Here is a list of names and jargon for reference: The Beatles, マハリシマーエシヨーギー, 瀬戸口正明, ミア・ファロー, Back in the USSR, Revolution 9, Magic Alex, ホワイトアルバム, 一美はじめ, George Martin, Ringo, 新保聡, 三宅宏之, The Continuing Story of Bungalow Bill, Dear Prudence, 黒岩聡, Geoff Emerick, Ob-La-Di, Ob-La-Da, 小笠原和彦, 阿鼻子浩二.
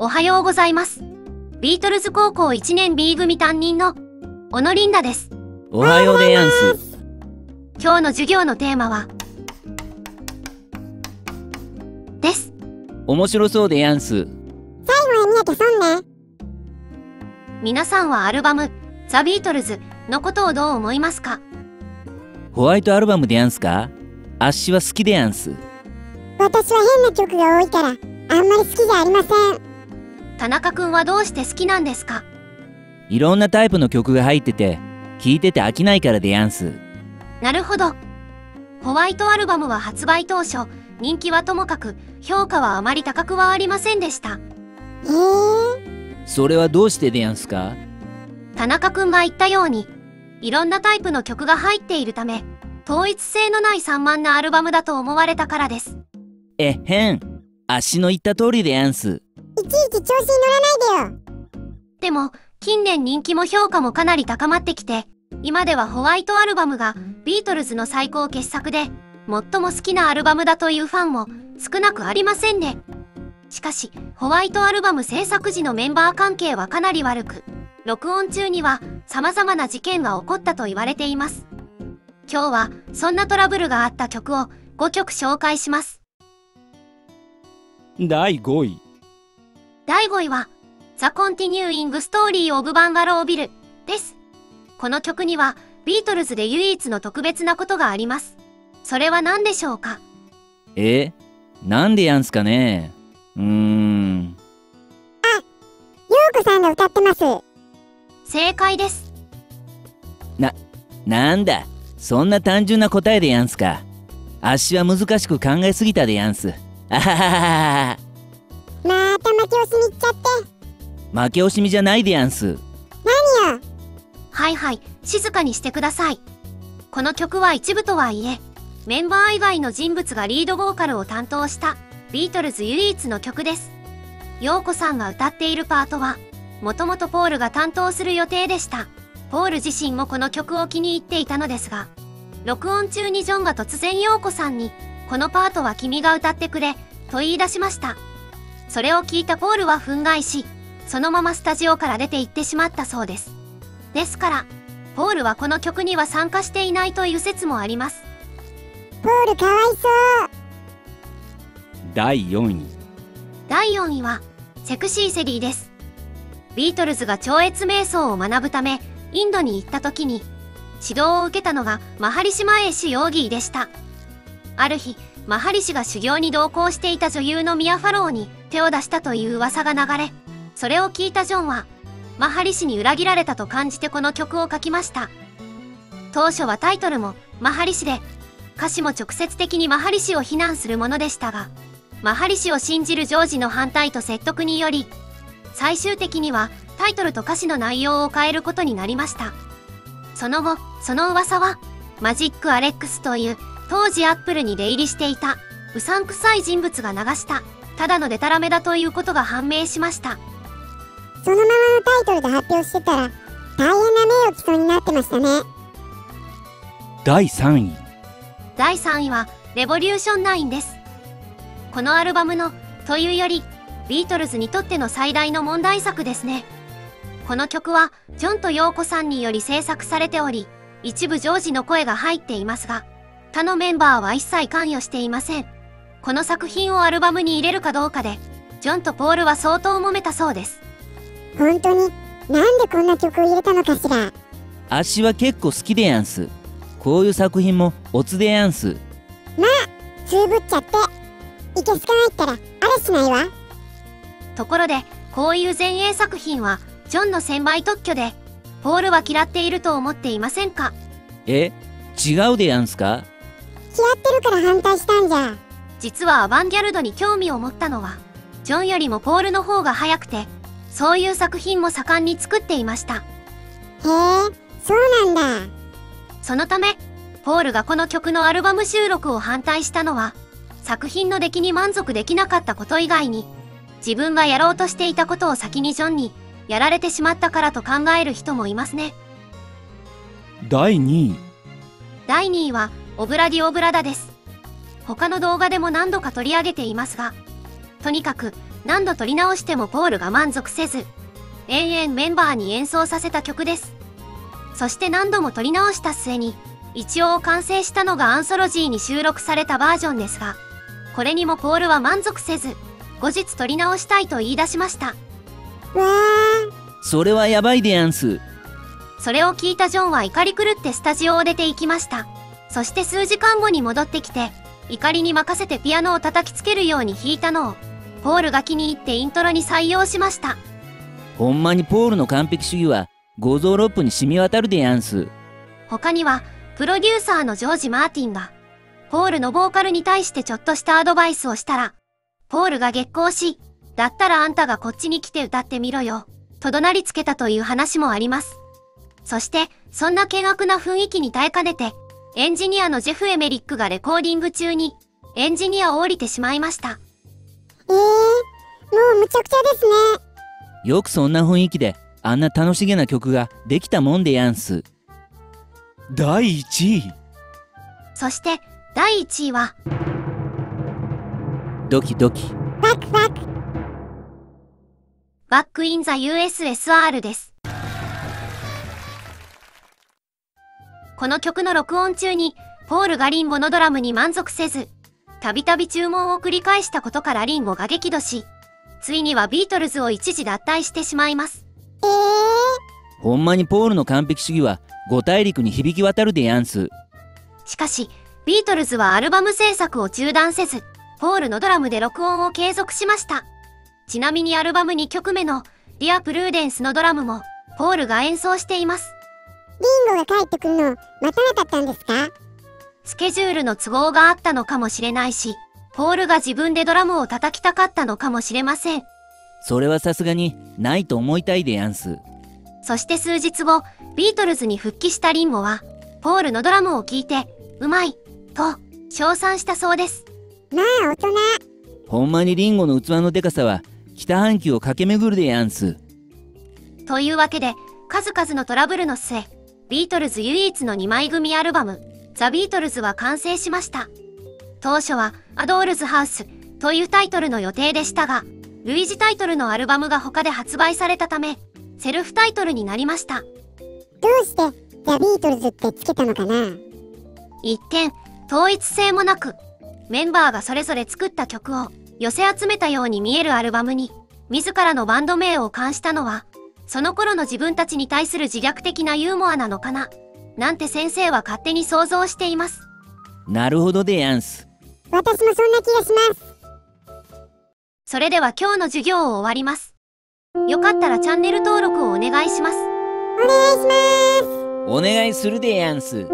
おはようございます。ビートルズ高校1年 B 組担任の小野リンダです。おはようでやんす。今日の授業のテーマはです。面白そうでやんす。最後にやけそんね。皆さんはアルバム「ザ・ビートルズ」のことをどう思いますか？ホワイトアルバムでやんすか？あっしは好きでやんす。私は変な曲が多いからあんまり好きじゃありません。田中くんはどうして好きなんですか？いろんなタイプの曲が入ってて聴いてて飽きないからでやんす。なるほど。ホワイトアルバムは発売当初人気はともかく評価はあまり高くはありませんでした。へえ。それはどうしてでやんすか？田中くんが言ったようにいろんなタイプの曲が入っているため統一性のない散漫なアルバムだと思われたからです。えっへん、あっしの言った通りでやんす。いちいち調子に乗らないでよ。でも近年人気も評価もかなり高まってきて今ではホワイトアルバムがビートルズの最高傑作で最も好きなアルバムだというファンも少なくありませんね。しかしホワイトアルバム制作時のメンバー関係はかなり悪く録音中には様々な事件が起こったと言われています。今日はそんなトラブルがあった曲を5曲紹介します。第5位。第5位は「The Continuing Story of Bungalow Bill」です。この曲にはビートルズで唯一の特別なことがあります。それは何でしょうか？なんでやんすかね？あ、陽子さんが歌ってます。正解です。なんだ、そんな単純な答えでやんすか。あっしは難しく考えすぎたでやんす。あははは。また負け惜しみっちゃって。負け惜しみじゃないでやんす。何よ。はいはい、静かにしてください。この曲は一部とはいえメンバー以外の人物がリードボーカルを担当したビートルズ唯一の曲です。陽子さんが歌っているパートはもともとポールが担当する予定でした。ポール自身もこの曲を気に入っていたのですが録音中にジョンが突然陽子さんにこのパートは君が歌ってくれと言い出しました。それを聞いたポールは憤慨しそのままスタジオから出て行ってしまったそうです。ですからポールはこの曲には参加していないという説もあります。ポールかわいそう。第4位。第4位はセクシーセリーです。ビートルズが超越瞑想を学ぶためインドに行った時に指導を受けたのがマハリシマーエシヨーギーでした。ある日マハリシが修行に同行していた女優のミア・ファローに手を出したという噂が流れそれを聞いたジョンはマハリシに裏切られたと感じてこの曲を書きました。当初はタイトルもマハリシで歌詞も直接的にマハリシを非難するものでしたがマハリシを信じるジョージの反対と説得により最終的にはタイトルと歌詞の内容を変えることになりました。その後その噂はマジック・アレックスという当時アップルに出入りしていたうさんくさい人物が流したただのデタラメだということが判明しました。そのままのタイトルで発表してたら大変な名誉毀損になってましたね。第3位。第3位はレボリューション9です。このアルバムのというよりビートルズにとっての最大の問題作ですね。この曲はジョンとヨーコさんにより制作されており一部ジョージの声が入っていますが他のメンバーは一切関与していません。この作品をアルバムに入れるかどうかでジョンとポールは相当揉めたそうです。本当になんでこんな曲を入れたのかしら。あっしは結構好きでやんす。こういう作品もおつでやんす。まあつぶっちゃっていけすかないったらあれしないわ。ところでこういう前衛作品はジョンの専売特許でポールは嫌っていると思っていませんか？違うでやんすか？嫌ってるから反対したんじゃ。実はアバンギャルドに興味を持ったのはジョンよりもポールの方が早くてそういう作品も盛んに作っていました。へえ、そうなんだ。そのためポールがこの曲のアルバム収録を反対したのは作品の出来に満足できなかったこと以外に自分がやろうとしていたことを先にジョンにやられてしまったからと考える人もいますね。第2位。第2位はオブラディオブラダです。他の動画でも何度か取り上げていますがとにかく何度撮り直してもポールが満足せず、永遠メンバーに演奏させた曲です。そして何度も撮り直した末に、一応完成したのがアンソロジーに収録されたバージョンですが、これにもポールは満足せず、後日撮り直したいと言い出しました。それはやばいでやんす。それを聞いたジョンは怒り狂ってスタジオを出て行きました。そして数時間後に戻ってきて、怒りに任せてピアノを叩きつけるように弾いたのを、ポールが気に入ってイントロに採用しました。ほんまにポールの完璧主義は、五臓六腑に染み渡るでやんす。他には、プロデューサーのジョージ・マーティンが、ポールのボーカルに対してちょっとしたアドバイスをしたら、ポールが激高し、だったらあんたがこっちに来て歌ってみろよ、と怒鳴りつけたという話もあります。そして、そんな険悪な雰囲気に耐えかねて、エンジニアのジェフ・エメリックがレコーディング中に、エンジニアを降りてしまいました。もうむちゃくちゃですね。よくそんな雰囲気で、あんな楽しげな曲ができたもんでやんす。第1位。そして、第1位は、ドキドキ。バックバック。バックインザ USSR です。この曲の録音中に、ポールがリンゴのドラムに満足せず、たびたび注文を繰り返したことからリンゴが激怒し、ついにはビートルズを一時脱退してしまいます。ほんまにポールの完璧主義は、五大陸に響き渡るでやんす。しかし、ビートルズはアルバム制作を中断せず、ポールのドラムで録音を継続しました。ちなみにアルバム2曲目の、ディア・プルーデンスのドラムも、ポールが演奏しています。リンゴが帰ってくるの、待たなかったんですか？スケジュールの都合があったのかもしれないし、ポールが自分でドラムを叩きたかったのかもしれません。それはさすがにないと思いたいでやんす。そして数日後、ビートルズに復帰したリンゴは、ポールのドラムを聴いて、うまい、と、称賛したそうです。まあ大人。ほんまにリンゴの器のでかさは、北半球を駆け巡るでやんす。というわけで、数々のトラブルの末、ビートルズ唯一の2枚組アルバム、ザ・ビートルズは完成しました。当初は、アドールズ・ハウスというタイトルの予定でしたが、類似タイトルのアルバムが他で発売されたため、セルフタイトルになりました。どうして、ザ・ビートルズってつけたのかな？一見、統一性もなく、メンバーがそれぞれ作った曲を寄せ集めたように見えるアルバムに、自らのバンド名を冠したのは、その頃の自分たちに対する自虐的なユーモアなのかな、なんて先生は勝手に想像しています。なるほどでやんす。私もそんな気がします。それでは今日の授業を終わります。よかったらチャンネル登録をお願いします。お願いします。お願いするでやんす。